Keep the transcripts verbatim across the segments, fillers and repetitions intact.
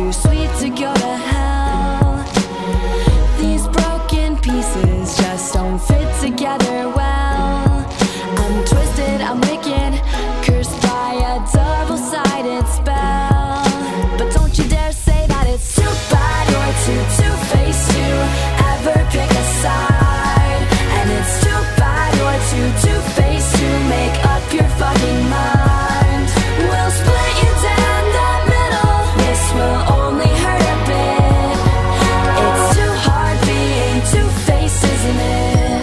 too sweet to go to hell. These broken pieces just don't fit together well. I'm twisted, I'm wicked, cursed by a double-sided spell. But don't you dare say that it's too bad or too two-faced to ever pick a side. And it's too bad or too two-faced to make up your fucking mind. We'll split you down the middle, this will only hurt a bit. It's too hard being two-faced, isn't it?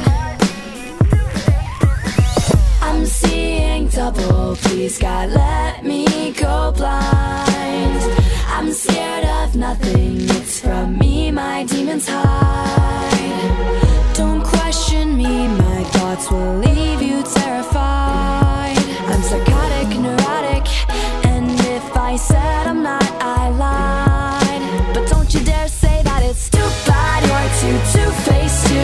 I'm seeing double, please God let me go blind. I'm scared of nothing, it's from me my demons hide. Don't question me, my thoughts will leave you terrified. I'm psychotic, neurotic, and if I said I'm not, I lied. But don't you dare say that it's too bad or too two-faced to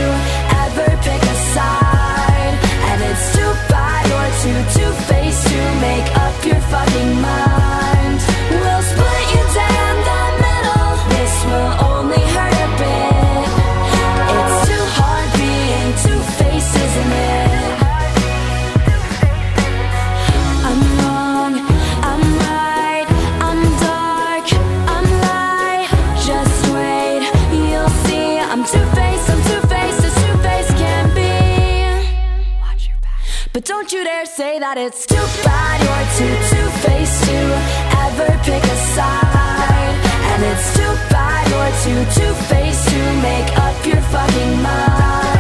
ever pick a side. And it's too bad or too two-faced to make up your fucking mind. We'll split you down the middle, this will only hurt a bit. It's too hard being two-faced, isn't it? I'm wrong, I'm right, I'm dark, I'm light. Just wait, you'll see. I'm two-faced, I'm two-faced, as two-faced can be. Watch your back. But don't you dare say that it's too bad or too two-faced to ever pick a side. And it's too bad or too two-faced to make up your fucking mind.